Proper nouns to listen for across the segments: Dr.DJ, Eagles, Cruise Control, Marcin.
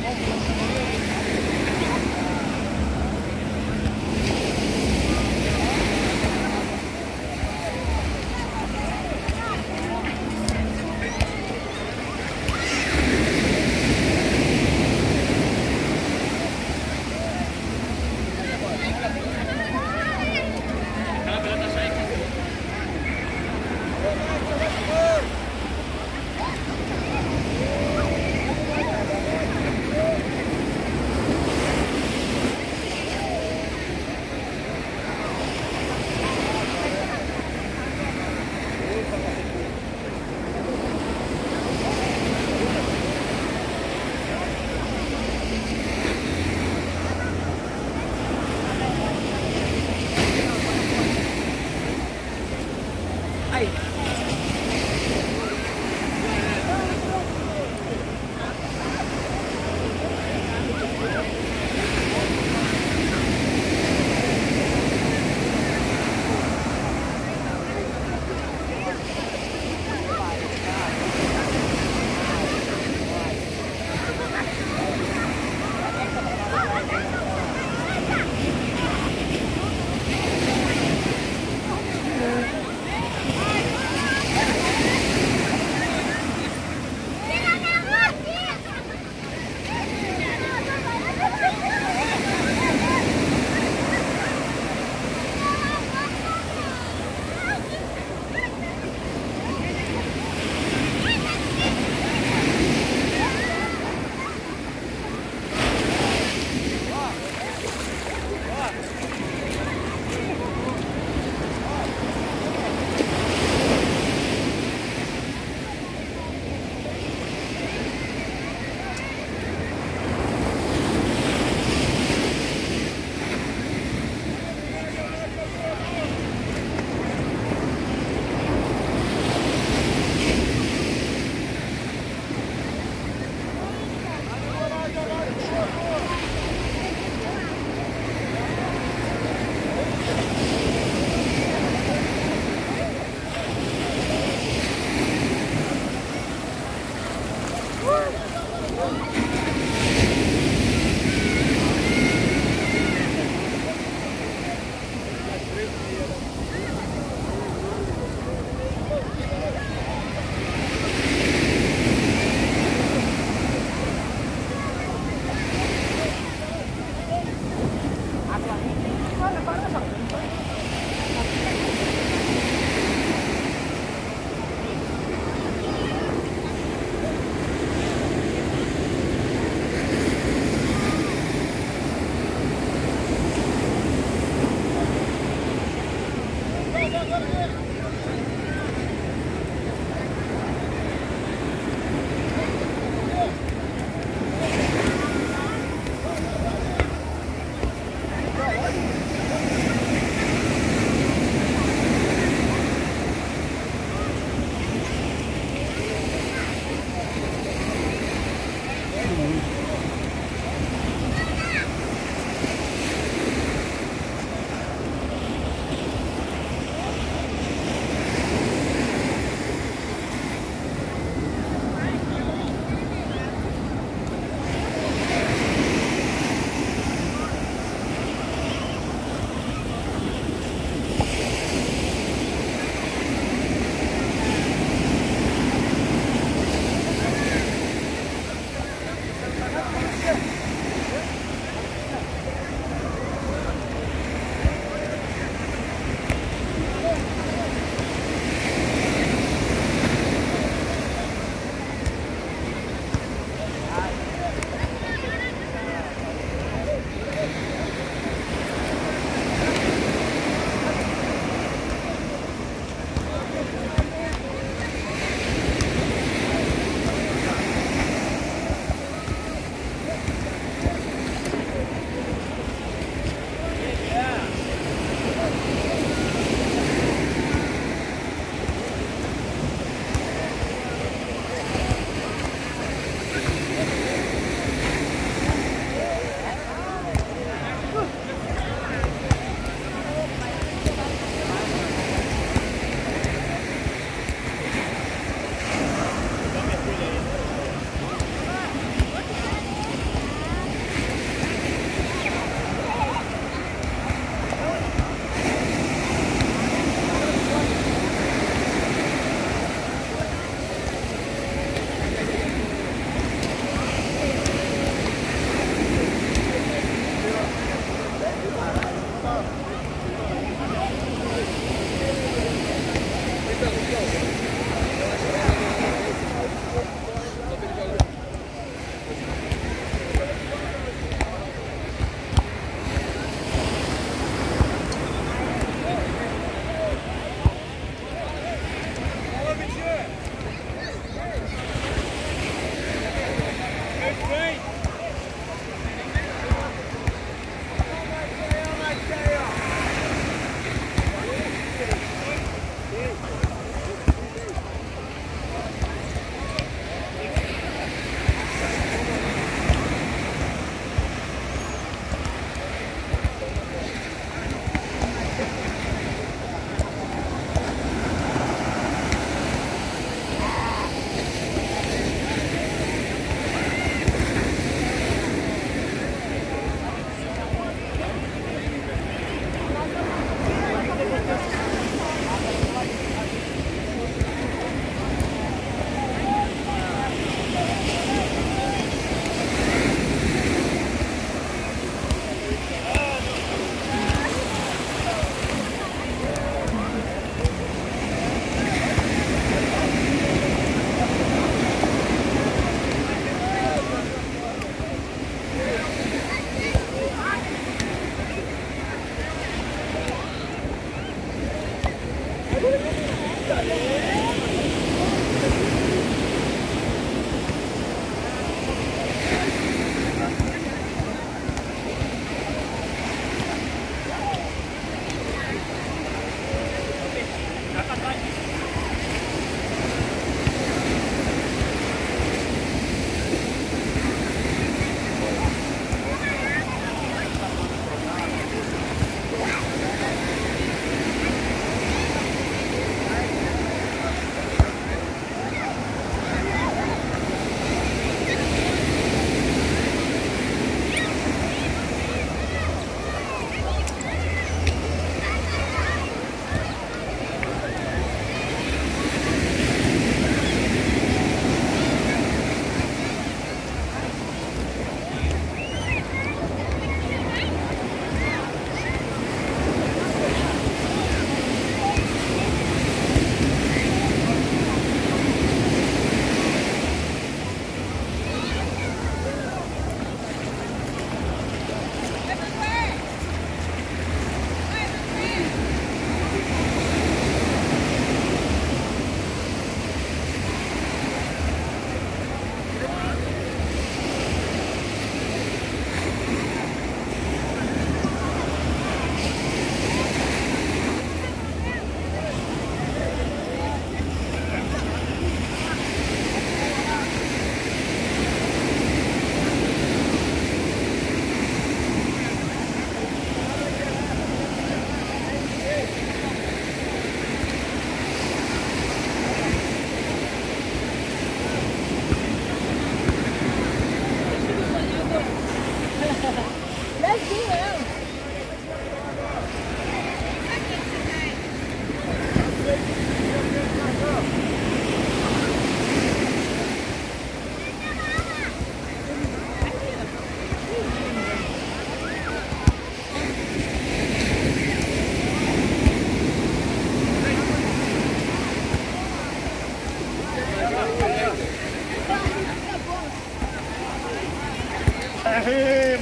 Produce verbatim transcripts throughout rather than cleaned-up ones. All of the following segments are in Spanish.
Let's go.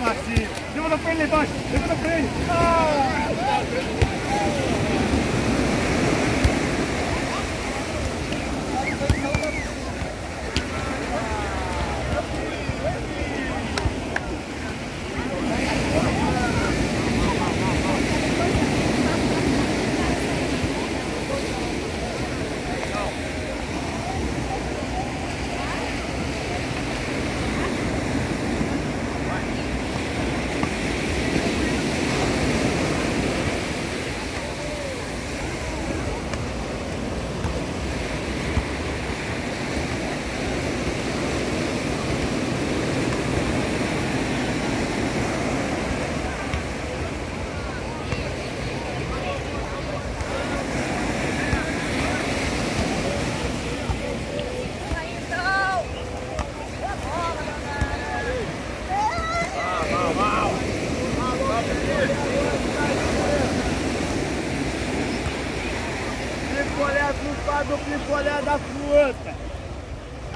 Marcin! Devono prendere i devono prendere! Picolé do fado, picolé da fruta.